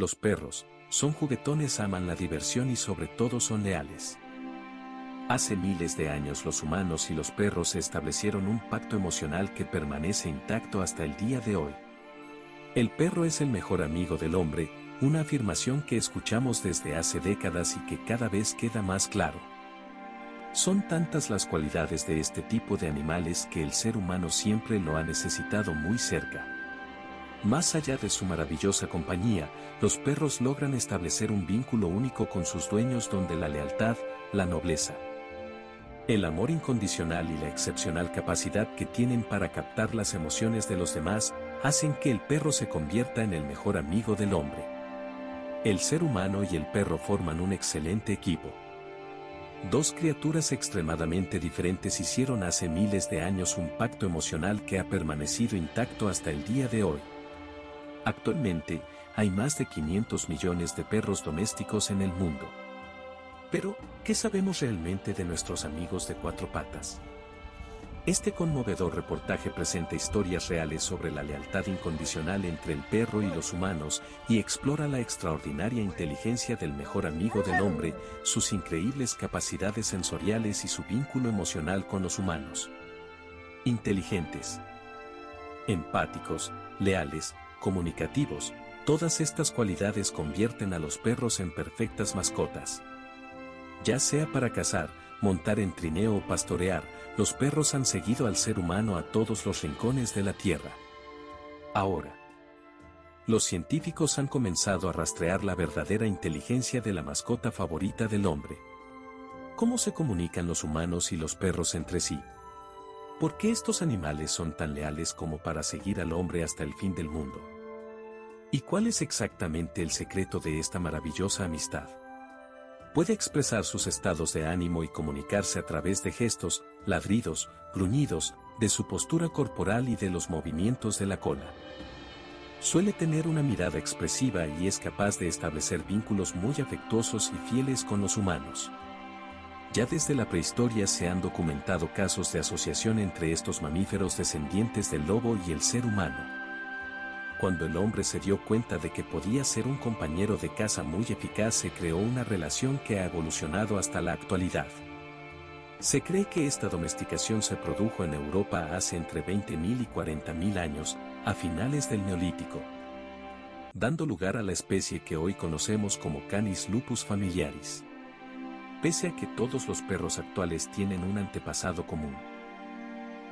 Los perros son juguetones, aman la diversión y sobre todo son leales. Hace miles de años los humanos y los perros establecieron un pacto emocional que permanece intacto hasta el día de hoy. El perro es el mejor amigo del hombre, una afirmación que escuchamos desde hace décadas y que cada vez queda más claro. Son tantas las cualidades de este tipo de animales que el ser humano siempre lo ha necesitado muy cerca. Más allá de su maravillosa compañía, los perros logran establecer un vínculo único con sus dueños donde la lealtad, la nobleza, el amor incondicional y la excepcional capacidad que tienen para captar las emociones de los demás hacen que el perro se convierta en el mejor amigo del hombre. El ser humano y el perro forman un excelente equipo. Dos criaturas extremadamente diferentes hicieron hace miles de años un pacto emocional que ha permanecido intacto hasta el día de hoy. Actualmente, hay más de 500 millones de perros domésticos en el mundo. Pero, ¿qué sabemos realmente de nuestros amigos de cuatro patas? Este conmovedor reportaje presenta historias reales sobre la lealtad incondicional entre el perro y los humanos y explora la extraordinaria inteligencia del mejor amigo del hombre, sus increíbles capacidades sensoriales y su vínculo emocional con los humanos. Inteligentes, empáticos, leales, comunicativos, todas estas cualidades convierten a los perros en perfectas mascotas. Ya sea para cazar, montar en trineo o pastorear, los perros han seguido al ser humano a todos los rincones de la Tierra. Ahora, los científicos han comenzado a rastrear la verdadera inteligencia de la mascota favorita del hombre. ¿Cómo se comunican los humanos y los perros entre sí? ¿Por qué estos animales son tan leales como para seguir al hombre hasta el fin del mundo? ¿Y cuál es exactamente el secreto de esta maravillosa amistad? Puede expresar sus estados de ánimo y comunicarse a través de gestos, ladridos, gruñidos, de su postura corporal y de los movimientos de la cola. Suele tener una mirada expresiva y es capaz de establecer vínculos muy afectuosos y fieles con los humanos. Ya desde la prehistoria se han documentado casos de asociación entre estos mamíferos descendientes del lobo y el ser humano. Cuando el hombre se dio cuenta de que podía ser un compañero de caza muy eficaz, se creó una relación que ha evolucionado hasta la actualidad. Se cree que esta domesticación se produjo en Europa hace entre 20.000 y 40.000 años, a finales del Neolítico, dando lugar a la especie que hoy conocemos como Canis lupus familiaris. Pese a que todos los perros actuales tienen un antepasado común,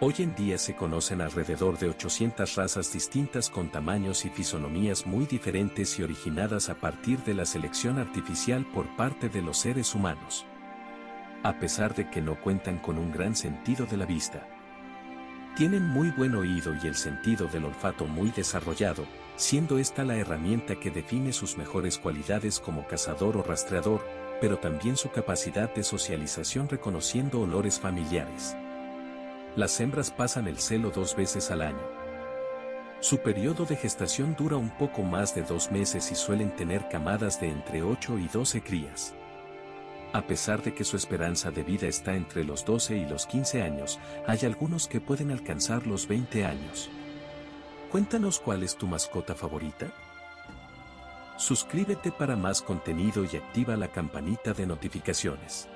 hoy en día se conocen alrededor de 800 razas distintas con tamaños y fisonomías muy diferentes y originadas a partir de la selección artificial por parte de los seres humanos. A pesar de que no cuentan con un gran sentido de la vista, tienen muy buen oído y el sentido del olfato muy desarrollado, siendo esta la herramienta que define sus mejores cualidades como cazador o rastreador, pero también su capacidad de socialización reconociendo olores familiares. Las hembras pasan el celo 2 veces al año. Su periodo de gestación dura un poco más de 2 meses y suelen tener camadas de entre 8 y 12 crías. A pesar de que su esperanza de vida está entre los 12 y los 15 años, hay algunos que pueden alcanzar los 20 años. Cuéntanos cuál es tu mascota favorita. Suscríbete para más contenido y activa la campanita de notificaciones.